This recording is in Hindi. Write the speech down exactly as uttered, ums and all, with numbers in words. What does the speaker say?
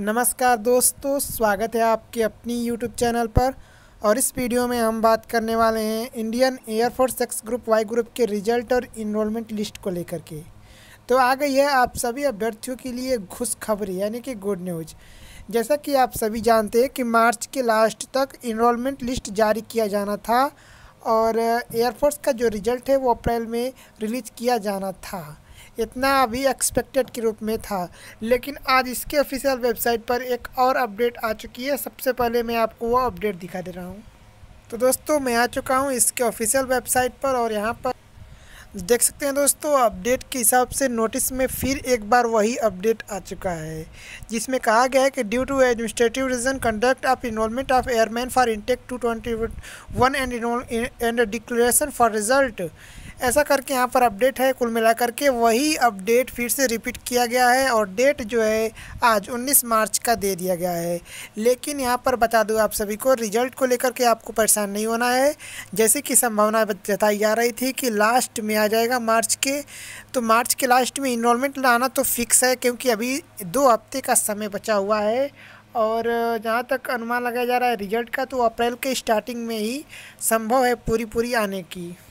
नमस्कार दोस्तों, स्वागत है आपके अपनी यूट्यूब चैनल पर। और इस वीडियो में हम बात करने वाले हैं Indian air force X group Y group के रिजल्ट और इनरोलमेंट लिस्ट को लेकर के। तो आ गई है आप सभी अभ्यर्थियों के लिए खुशखबरी यानी कि गुड न्यूज। जैसा कि आप सभी जानते हैं कि मार्च के लास्ट तक इनरोलमेंट लिस्ट जारी किया जाना था और एयरफोर्स का जो रिजल्ट है वो अप्रैल में रिलीज़ किया जाना था, इतना अभी एक्सपेक्टेड के रूप में था। लेकिन आज इसके ऑफिशियल वेबसाइट पर एक और अपडेट आ चुकी है। सबसे पहले मैं आपको वो अपडेट दिखा दे रहा हूँ। तो दोस्तों, मैं आ चुका हूँ इसके ऑफिशियल वेबसाइट पर और यहाँ पर देख सकते हैं दोस्तों, अपडेट के हिसाब से नोटिस में फिर एक बार वही अपडेट आ चुका है जिसमें कहा गया है कि due to administrative reason conduct of enrolment of airman for intake two twenty one and and declaration for result, ऐसा करके यहाँ पर अपडेट है। कुल मिलाकर के वही अपडेट फिर से रिपीट किया गया है और डेट जो है आज उन्नीस मार्च का दे दिया गया है। लेकिन यहाँ पर बता दूँ आप सभी को, रिजल्ट को लेकर के आपको परेशान नहीं होना है। जैसे कि संभावना जताई जा रही थी कि लास्ट में आ जाएगा मार्च के, तो मार्च के लास्ट में इनरोलमेंट लाना तो फिक्स है क्योंकि अभी दो हफ्ते का समय बचा हुआ है। और जहाँ तक अनुमान लगाया जा रहा है रिजल्ट का, तो अप्रैल के स्टार्टिंग में ही संभव है पूरी पूरी आने की।